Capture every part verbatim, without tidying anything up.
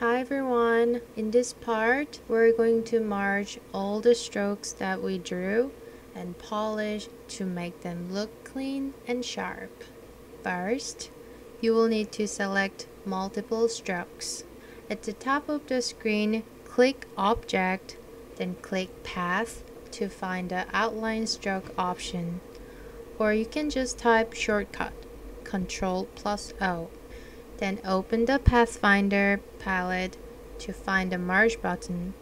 Hi everyone, in this part we're going to merge all the strokes that we drew and polish to make them look clean and sharp. First, you will need to select multiple strokes. At the top of the screen, click Object, then click Path to find the Outline Stroke option, or you can just type shortcut control plus O. Then open the Pathfinder palette to find the merge button.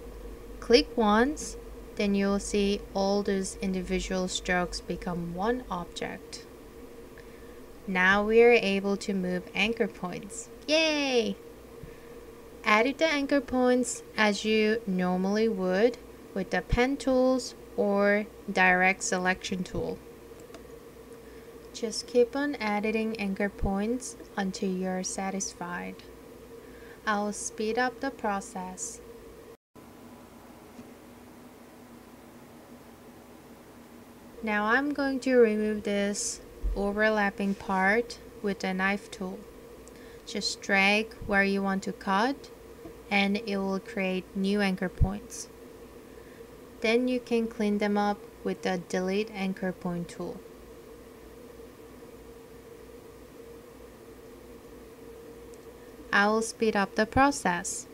Click once, then you will see all those individual strokes become one object. Now we are able to move anchor points. Yay! Add the anchor points as you normally would with the pen tools or direct selection tool. Just keep on adding anchor points until you're satisfied. I'll speed up the process. Now I'm going to remove this overlapping part with the knife tool. Just drag where you want to cut and it will create new anchor points. Then you can clean them up with the delete anchor point tool. I will speed up the process.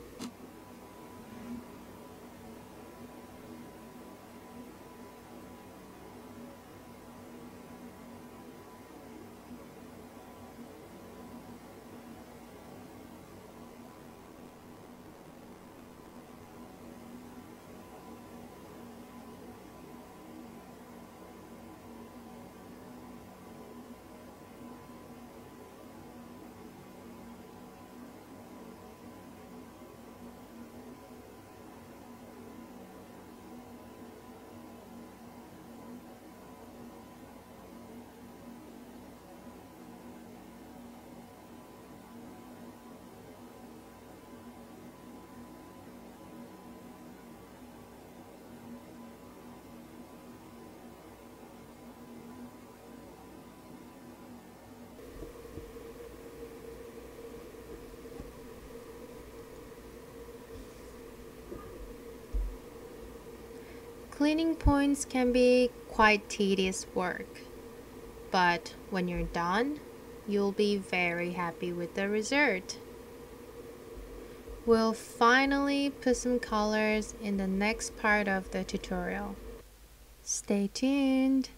Cleaning points can be quite tedious work, but when you're done, you'll be very happy with the result. We'll finally put some colors in the next part of the tutorial. Stay tuned!